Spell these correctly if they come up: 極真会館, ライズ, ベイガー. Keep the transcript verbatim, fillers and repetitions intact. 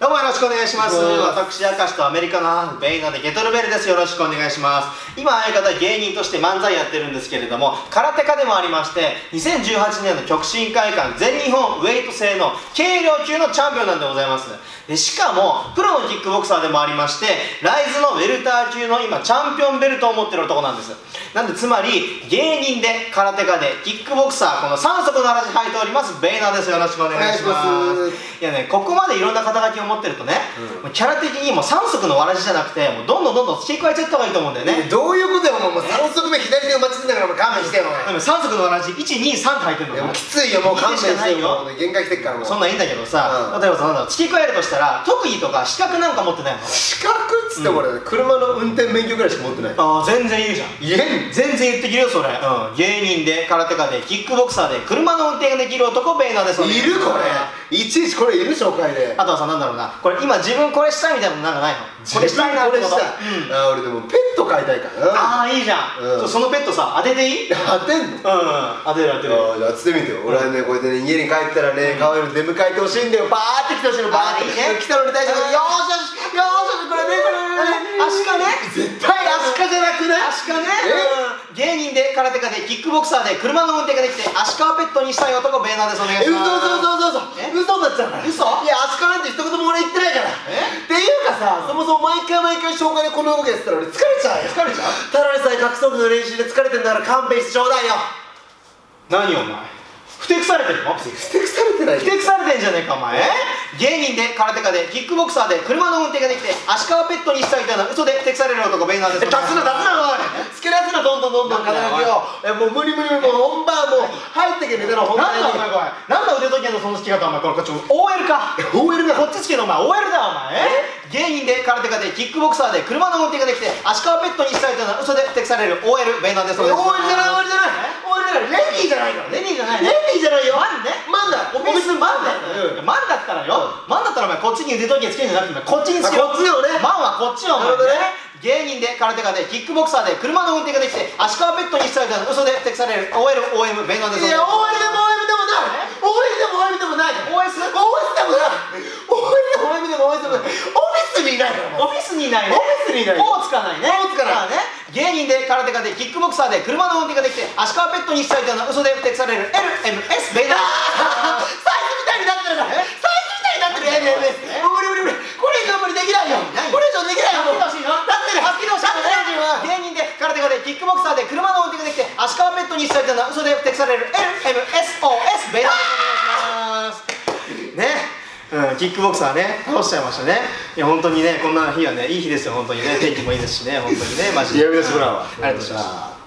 どうもよろしくお願いします。私、明石とアメリカのハーフ、ベイガーでゲトルベルです。よろしくお願いします。今、相方芸人として漫才やってるんですけれども、空手家でもありまして、にせんじゅうはちねんの極真会館全日本ウェイト制の軽量級のチャンピオンなんでございます。でしかも、プロのキックボクサーでもありまして、ライズのウェルター級の今、チャンピオンベルトを持ってる男なんです。なんで、つまり、芸人で、空手家で、キックボクサー、この三足のわらじ履いております、ベイガーです。よろしくお願いします。いやね、ここまでいろんな肩書きを持ってるとね、うん、キャラ的にもう三足のわらじじゃなくて、もうどんどんどんどん付け加えちゃった方がいいと思うんだよね。どういうことよ、もう三足目左手を待ちながらもう勘弁してよ。三足のわらじいちにさんって入ってるの。でもきついよ、もう勘弁してよ。限界きてるからもう。そんなんいいんだけどさ、例えばさ、なんだろう、付け加えるとしたら特技とか資格なんか持ってないの。資格っつってこれ、うん、車の運転免許ぐらいしか持ってない。ああ、全然言うじゃん。言えん。全然言ってきるよそれ。うん、芸人で空手家でキックボクサーで車の運転ができる男ベイガーです。いるこれ。いちいちこれいる紹介で。あとはさ、なんだろうな。これ今自分これしたいみたいなのなんかないの？これしたいなってこと。あ、俺でもペット飼いたいからな。ああ、いいじゃん。そのペットさ、当てていい？当てんの？うん、当てる当てる。じゃあ当ててみてよ。俺はね、こうやってね、家に帰ったらね、可愛いの出迎えてほしいんだよ。バーって来てほしいの、バーって来たのに対して、よーしよしよーし、これね、これね、アシカね。絶対アシカじゃなくね？アシカね。芸人で空手家でキックボクサーで車の運転ができてアシカをペットにしたい男ベイガーです。お願いします。嘘嘘嘘嘘嘘だっちゃう。嘘。いや、アシカなんて一言も俺言ってないからっていうかさ、そもそも毎回毎回紹介でこの動きやってたら俺疲れちゃうよ。疲れちゃう。ただでさえ格闘技の練習で疲れてんだから勘弁してちょうだいよ。何お前ふてくされてるの？ふてくされてない。ふてくされてんじゃねえかお前。芸人で空手家でキックボクサーで車の運転ができてアシカをペットにしたいみたいな嘘でふてくされる男ベイガーです。出すな出すなおい。つけ出すな、どんどんどんどん肩書きを。え、もう無理無理無理、もう本番もう入ってけみたいな。本番なんだお前、これなんだ腕時計のその付き方お前、これこっち オーエル か オーエル だ。こっち付けのお前 オーエル だお前。芸人で空手家でキックボクサーで車の運転ができてアシカをペットにしたいみたいな嘘でふてくされる オーエル ベイガーです。 オーエル じゃない オーエル じゃない オーエル じゃない、レニーじゃないから。レニーじゃない、レニーじゃないよ。マンね、マンだ、お水マンだ、マンだったらよ、マンだったらお前こっちに腕時計つけるんじゃなくてこっちにつける。こっちよね、マンはこっちよお前ね。芸人で空手家でキックボクサーで車の運転ができて足利ペットにしたいみたいな嘘でふてくされる オーエルオーエム ベイガーです。いや オーエル でも オーエム でもない、 オーエル でも オーエム でもない、 オーエス でも ない、 オーエル でも オーエム でもない、 オフィスにいないから。オフィスにいないね。オフィスにいない。おつかないね。おつかないね。芸人で空手家でキックボクサーで車の運転ができて足利ペットにしたいみたいな嘘でふてくされる エルエムエス ベイガー。サイズみたいになってるな。サイズみたいになってる エルエムエス ね。無理無理無理、これ以上無理できないよ。これ以上できないよ。芸人で空手家でキックボクサーで車の運転ができて足利ペットにしたいみたいな嘘でふてくされる エルエムエスオーエス ベイガーです。お願いしますね。うん、キックボクサーね、倒しちゃいましたね。いや、本当にね、こんな日はね、いい日ですよ、本当にね、天気もいいですしね、本当にね、マジで。ありがとうございました。